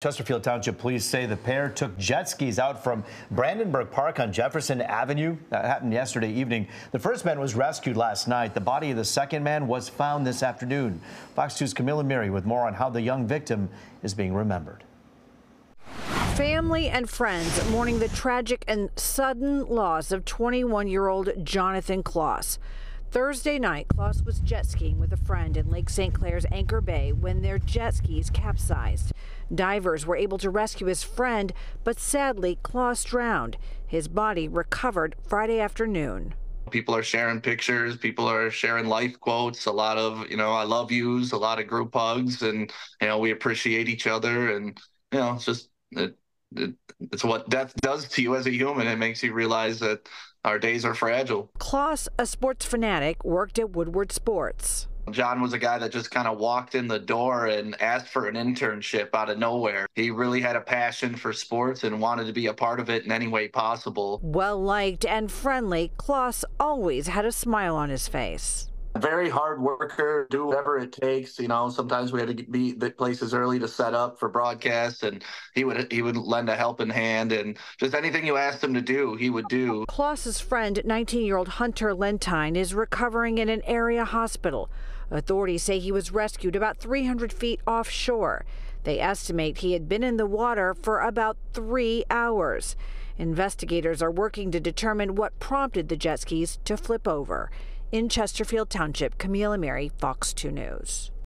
Chesterfield Township police say the pair took jet skis out from Brandenburg Park on Jefferson Avenue. That happened yesterday evening. The first man was rescued last night. The body of the second man was found this afternoon. Fox 2's Camilla Miri with more on how the young victim is being remembered. Family and friends mourning the tragic and sudden loss of 21-year-old Jonathan Kloss. Thursday night, Kloss was jet skiing with a friend in Lake St. Clair's Anchor Bay when their jet skis capsized. Divers were able to rescue his friend, but sadly, Kloss drowned. His body recovered Friday afternoon. People are sharing pictures. People are sharing life quotes. A lot of, I love yous, a lot of group hugs, and, we appreciate each other. And, it's just, it's what death does to you as a human. It makes you realize that our days are fragile. Kloss, a sports fanatic, worked at Woodward Sports. John was a guy that just kind of walked in the door and asked for an internship out of nowhere. He really had a passion for sports and wanted to be a part of it in any way possible. Well-liked and friendly, Kloss always had a smile on his face. Very hard worker, do whatever it takes. Sometimes we had to be at places early to set up for broadcasts, and he would lend a helping hand, and just anything you asked him to do, he would do. Kloss's friend, 19-year-old Hunter Lentine, is recovering in an area hospital. Authorities say he was rescued about 300 feet offshore. They estimate he had been in the water for about 3 hours. Investigators are working to determine what prompted the jet skis to flip over. In Chesterfield Township, Camilla Miri, Fox 2 News.